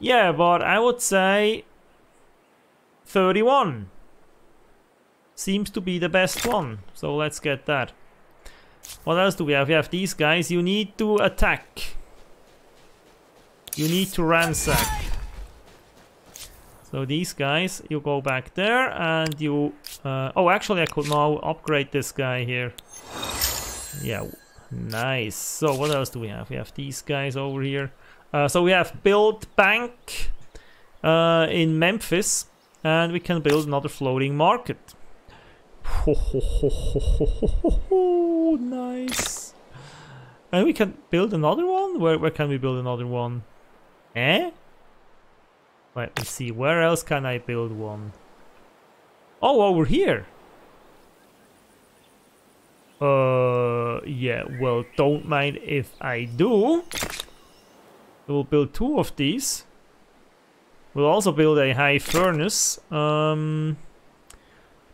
yeah, but I would say thirty-one seems to be the best one. So let's get that. What else do we have? We have these guys. You need to attack. You need to ransack. So these guys, you go back there and you... Uh, oh, actually I could now upgrade this guy here. Yeah, nice. So what else do we have? We have these guys over here. Uh, so we have build bank uh, in Memphis. And we can build another floating market. Ho, ho, ho, ho, ho, ho, ho. Nice. And we can build another one? Where, where can we build another one? Eh? Let me see. Where else can I build one? Oh, over here. Uh, yeah, well, don't mind if I do. We'll build two of these. We'll also build a high furnace. Um...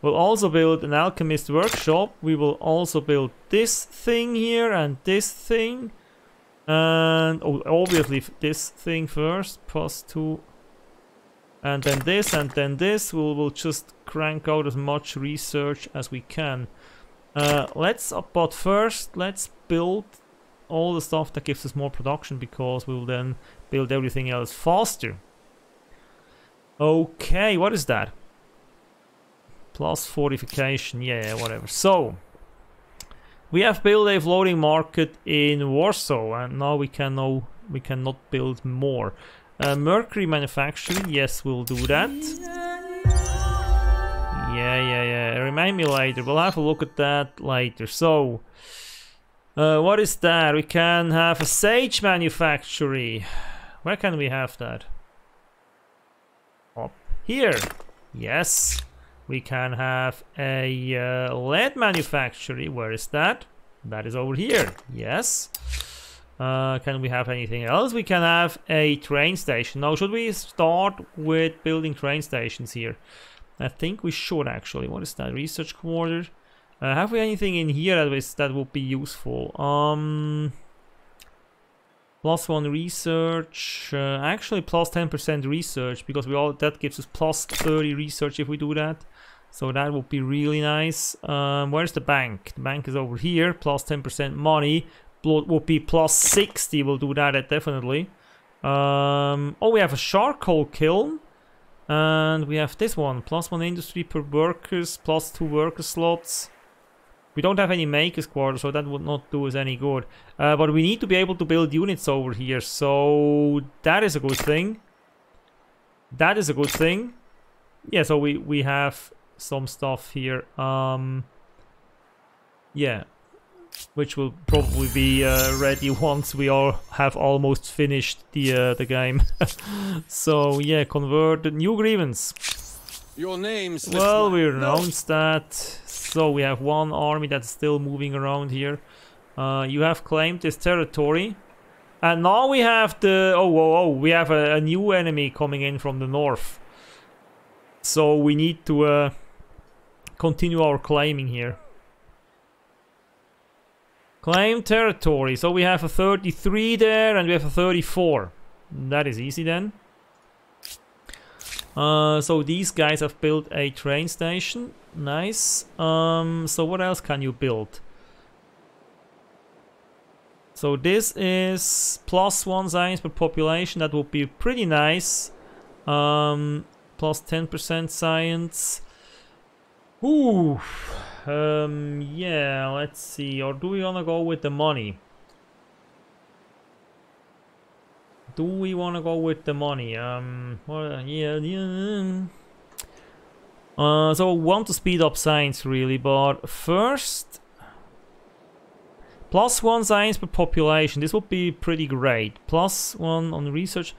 We'll also build an alchemist workshop. We will also build this thing here and this thing. And oh, obviously this thing first, plus two. And then this and then this. We'll, we'll just crank out as much research as we can. Uh, let's, but first let's build all the stuff that gives us more production, because we'll then build everything else faster. Okay, what is that? Plus fortification, yeah, whatever. So, we have built a floating market in Warsaw, and now we can no, we cannot build more. Uh, mercury manufacturing, yes, we'll do that. Yeah, yeah, yeah. Remind me later. We'll have a look at that later. So, Uh, what is that? We can have a sage manufactory. Where can we have that? Up here. Yes. We can have a uh, lead manufactory. Where is that? That is over here. Yes. Uh, can we have anything else? We can have a train station. Now, should we start with building train stations here? I think we should actually. What is that? Research quarter. Uh, have we anything in here that was, that would be useful? Um, plus one research. Uh, actually, plus ten percent research because we all that gives us plus thirty research if we do that. So that would be really nice. Um, where's the bank? The bank is over here. Plus ten percent money. Blood would be plus sixty. We'll do that definitely. Um, oh, we have a charcoal kiln. And we have this one, plus one industry per workers, plus two worker slots. We don't have any makers quarter, so that would not do us any good. Uh, but we need to be able to build units over here, so that is a good thing. That is a good thing. Yeah, so we, we have some stuff here. Um, yeah, which will probably be uh, ready once we all have almost finished the uh, the game. So yeah, convert the new grievance. Your name's well, we announced that. So we have one army that's still moving around here. Uh, you have claimed this territory, and now we have the oh oh oh we have a, a new enemy coming in from the north. So we need to uh, continue our claiming here. Claim territory, so we have a thirty-three there and we have a thirty-four. That is easy then. Uh, so these guys have built a train station. Nice. Um, so what else can you build? So this is plus one science per population. That would be pretty nice. Um, plus ten percent science. Ooh. Um, yeah, let's see. Or do we want to go with the money? Do we want to go with the money? Um, well, yeah, yeah. Uh, so we want to speed up science really, but first... Plus one science per population. This would be pretty great. Plus one on research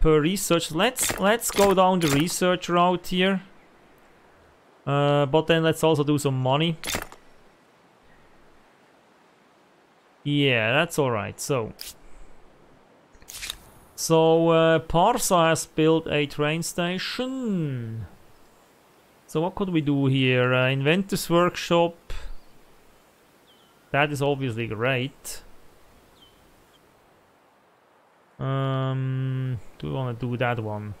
per research. Let's, let's go down the research route here. Uh, but then let's also do some money. Yeah, that's alright. So, so uh, Parsa has built a train station. So what could we do here? Uh, Inventor's workshop. That is obviously great. Um, do we want to do that one?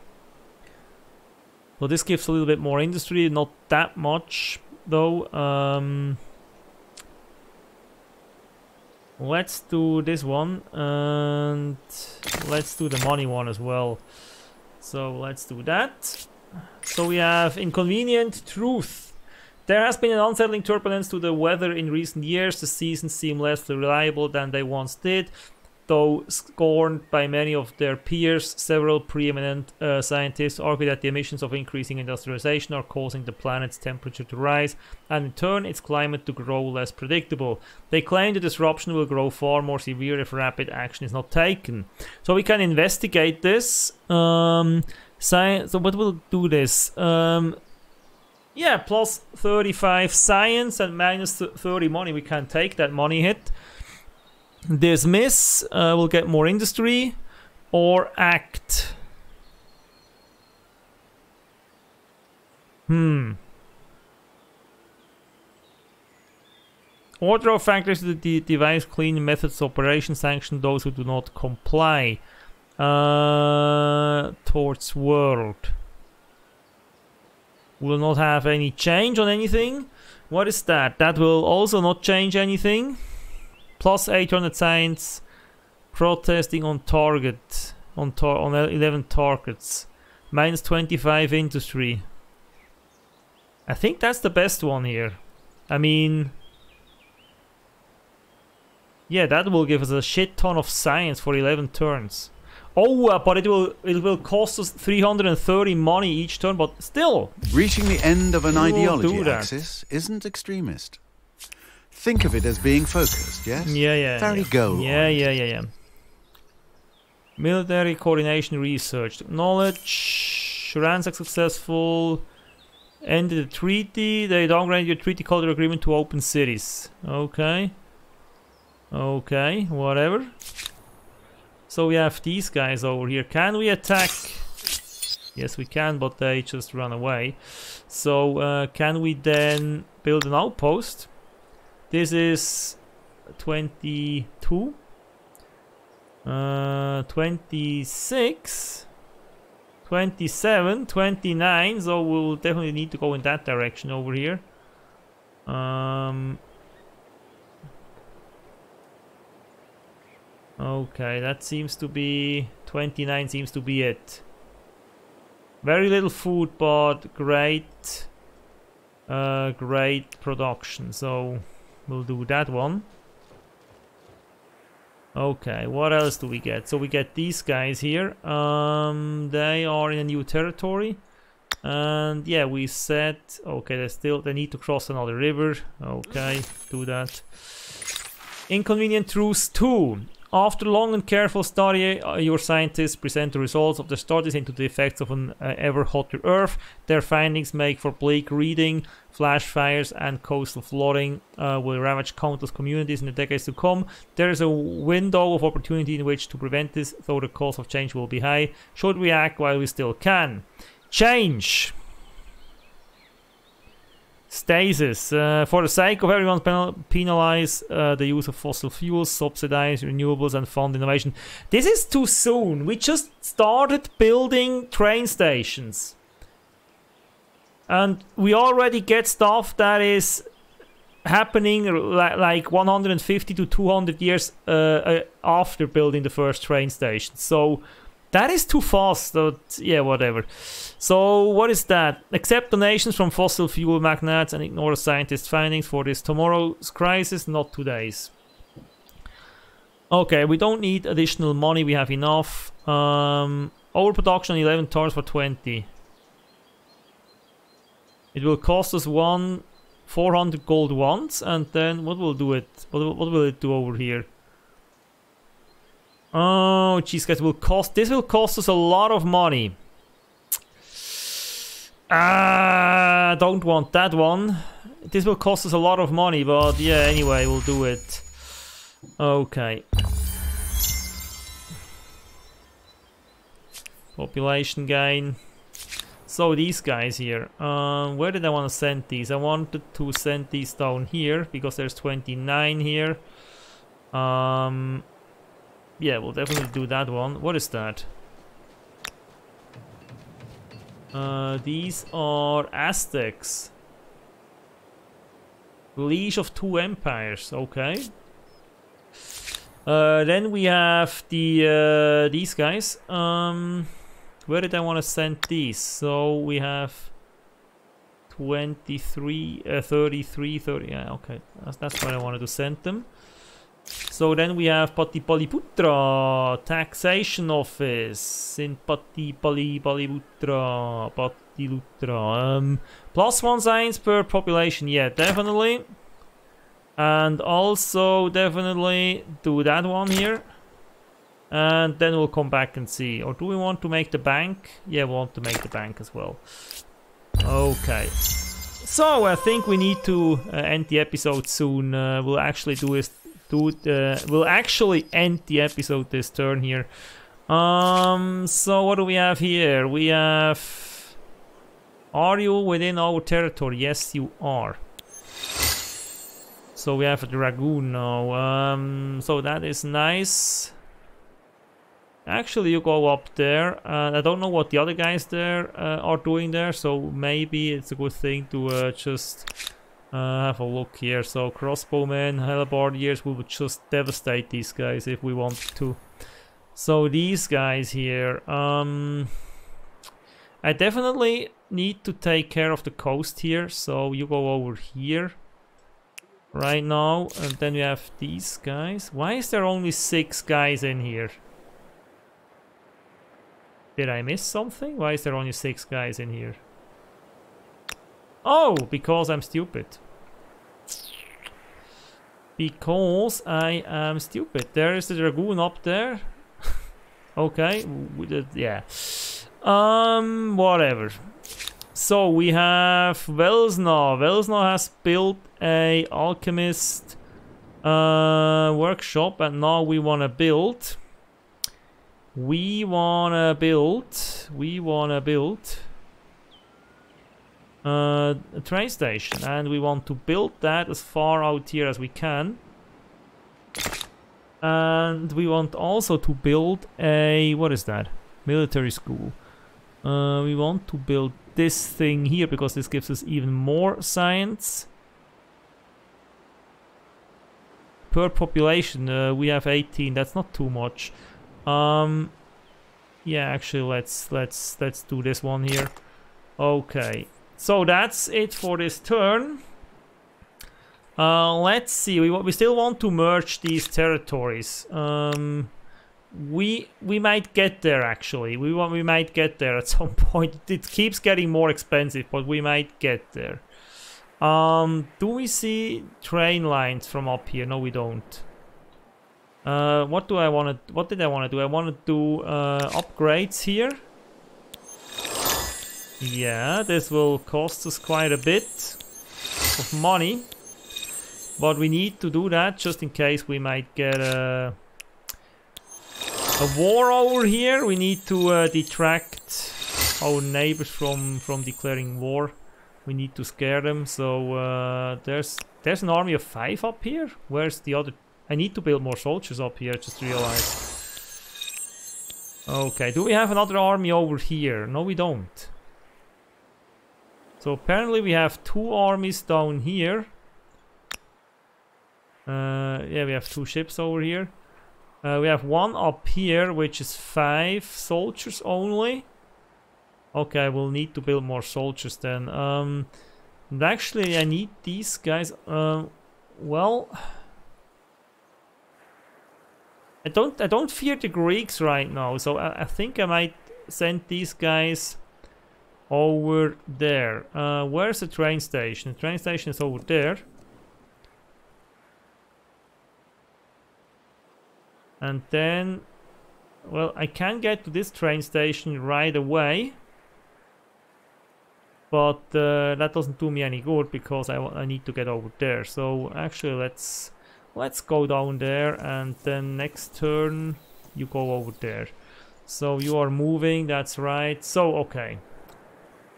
So this gives a little bit more industry, not that much though. Um, let's do this one and let's do the money one as well. So let's do that. So we have inconvenient truth. There has been an unsettling turbulence to the weather in recent years. The seasons seem less reliable than they once did. Though scorned by many of their peers, several preeminent uh, scientists argue that the emissions of increasing industrialization are causing the planet's temperature to rise and in turn its climate to grow less predictable. They claim the disruption will grow far more severe if rapid action is not taken. So we can investigate this. Um, science. So what will do this? Um, yeah, plus thirty-five science and minus thirty money. We can take that money hit. Dismiss, uh, we'll get more industry, or act. Hmm. Order of factors to the device, clean methods, operation, sanction those who do not comply. Uh, towards world. Will not have any change on anything. What is that? That will also not change anything. Plus eight hundred science, protesting on target, on, tar on eleven targets, minus twenty-five industry. I think that's the best one here. I mean, yeah, that will give us a shit ton of science for eleven turns. Oh, uh, but it will it will cost us three hundred thirty money each turn, but still. Reaching the end of an ideology axis isn't extremist. Think of it as being focused, yes? Yeah, yeah. Very yeah. goal. Yeah, yeah, yeah, yeah. Military coordination research. Knowledge. Ransack successful. Ended the treaty. They downgraded your treaty color agreement to open cities. Okay. Okay, whatever. So we have these guys over here. Can we attack? Yes, we can, but they just run away. So uh, can we then build an outpost? This is twenty-two. Uh, twenty-six. twenty-seven. twenty-nine. So we'll definitely need to go in that direction over here. Um... Okay, that seems to be... twenty-nine seems to be it. Very little food, but great... Uh, great production, so... We'll do that one. Okay, what else do we get? So we get these guys here. Um, they are in a new territory. And yeah, we said... Okay, they still... They need to cross another river. Okay, do that. Inconvenient truce two. After long and careful study, uh, your scientists present the results of their studies into the effects of an uh, ever hotter Earth. Their findings make for bleak reading. Flash fires and coastal flooding uh, will ravage countless communities in the decades to come. There is a window of opportunity in which to prevent this, though the cost of change will be high. Should we act while we still can? Change! Stasis. Uh, for the sake of everyone, penalize uh, the use of fossil fuels, subsidize renewables and fund innovation. This is too soon. We just started building train stations. And we already get stuff that is happening li like one hundred fifty to two hundred years uh, uh, after building the first train station. So... That is too fast, so yeah, whatever. So, what is that? Accept donations from fossil fuel magnates and ignore scientists' findings for this tomorrow's crisis, not today's. Okay, we don't need additional money, we have enough. Um, overproduction, eleven tons for twenty. It will cost us one four hundred gold once, and then what will do it? What, what will it do over here? Oh, jeez, guys, will cost. This will cost us a lot of money. Ah, don't want that one. This will cost us a lot of money, but yeah, anyway, we'll do it. Okay. Population gain. So these guys here. Um, where did I want to send these? I wanted to send these down here because there's twenty-nine here. Um. Yeah, we'll definitely do that one. What is that? Uh, these are Aztecs. Liege of two empires. Okay. Uh, then we have the uh, these guys. Um, where did I want to send these? So we have twenty-three, uh, thirty-three, thirty. Yeah, okay. That's, that's where I wanted to send them. So then we have Pataliputra, taxation office in Pataliputra, Pataliputra. Um, plus one science per population, yeah, definitely. And also definitely do that one here. And then we'll come back and see. Or do we want to make the bank? Yeah, we want to make the bank as well. Okay. So I think we need to uh, end the episode soon. Uh, we'll actually do this. Uh, we'll actually end the episode this turn here. Um, so what do we have here? We have... Are you within our territory? Yes, you are. So we have a dragoon now. Um, so that is nice. Actually, you go up there. Uh, I don't know what the other guys there uh, are doing there. So maybe it's a good thing to uh, just... Uh, have a look here. So crossbowmen, halberdiers, we would just devastate these guys if we want to. So these guys here, um, I definitely need to take care of the coast here. So you go over here right now, and then we have these guys. Why is there only six guys in here? Did I miss something? Why is there only six guys in here? Oh, because I'm stupid. because I am stupid. There is the dragoon up there. Okay, yeah. Um, whatever. So we have Velsna. Velsna has built a alchemist uh, workshop, and now we want to build. We want to build. We want to build uh, a train station, and we want to build that as far out here as we can. And we want also to build a, what is that? Military school. Uh, we want to build this thing here because this gives us even more science. Per population, uh, we have eighteen. That's not too much. Um, yeah, actually, let's let's let's do this one here. Okay, so that's it for this turn. Uh, let's see. We we still want to merge these territories. Um, we we might get there actually. We want we might get there at some point. It keeps getting more expensive, but we might get there. Um, do we see train lines from up here? No, we don't. Uh, what do I want to? What did I want to do? I want to do uh, upgrades here. Yeah, this will cost us quite a bit of money. But we need to do that just in case we might get a, a war over here. We need to uh, detract our neighbors from, from declaring war. We need to scare them. So uh, there's there's an army of five up here. Where's the other? I need to build more soldiers up here, I just realized. Okay, do we have another army over here? No, we don't. So apparently we have two armies down here. Uh, yeah, we have two ships over here. Uh, we have one up here, which is five soldiers only. Okay, we'll need to build more soldiers then. Um, and actually, I need these guys. Uh, well, I don't. I don't fear the Greeks right now, so I, I think I might send these guys over there. Uh, where's the train station? The train station is over there. And then, well, I can get to this train station right away, but uh, that doesn't do me any good because I, I need to get over there. So actually, let's let's go down there, and then next turn you go over there. So you are moving. That's right. So okay,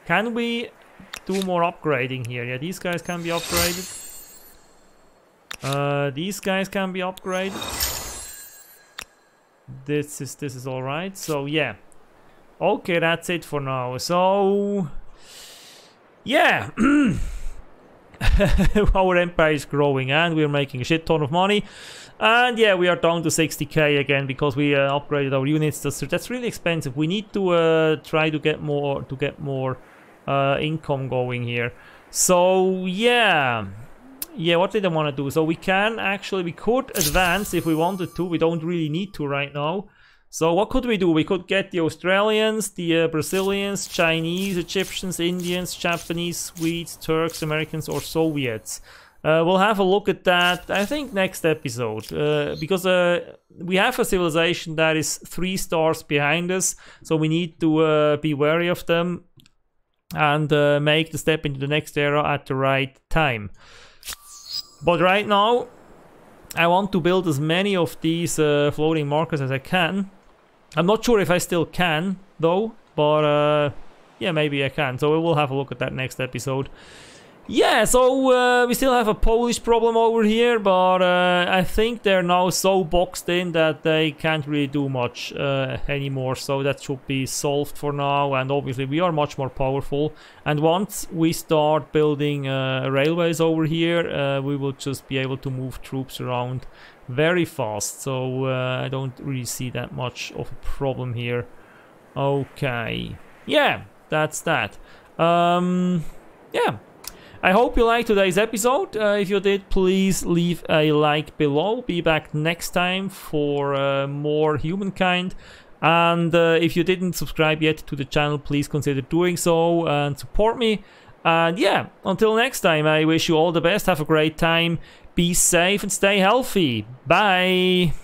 can we do more upgrading here? Yeah, these guys can be upgraded. Uh, these guys can be upgraded. This is this is all right. So yeah, okay, that's it for now. So yeah, our empire is growing and we're making a shit ton of money. And yeah, we are down to sixty K again because we uh, upgraded our units. That's that's really expensive. We need to uh, try to get more to get more uh, income going here. So yeah. Yeah, what did I want to do? So we can actually, we could advance if we wanted to. We don't really need to right now. So what could we do? We could get the Australians, the uh, Brazilians, Chinese, Egyptians, Indians, Japanese, Swedes, Turks, Americans, or Soviets. Uh, we'll have a look at that, I think, next episode. Uh, because uh, we have a civilization that is three stars behind us. So we need to uh, be wary of them and uh, make the step into the next era at the right time. But right now, I want to build as many of these uh, floating markers as I can. I'm not sure if I still can, though, but uh, yeah, maybe I can. So we will have a look at that next episode. Yeah, so uh, we still have a Polish problem over here, but uh, I think they're now so boxed in that they can't really do much uh, anymore. So that should be solved for now, and obviously we are much more powerful. And once we start building uh, railways over here, uh, we will just be able to move troops around very fast. So uh, I don't really see that much of a problem here. Okay, yeah, that's that. Um, yeah. I hope you liked today's episode. Uh, if you did, please leave a like below. Be back next time for uh, more Humankind. And uh, if you didn't subscribe yet to the channel, please consider doing so and support me. And yeah, until next time, I wish you all the best. Have a great time. Be safe and stay healthy. Bye.